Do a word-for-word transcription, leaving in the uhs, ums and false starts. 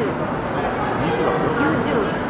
YouTube. YouTube.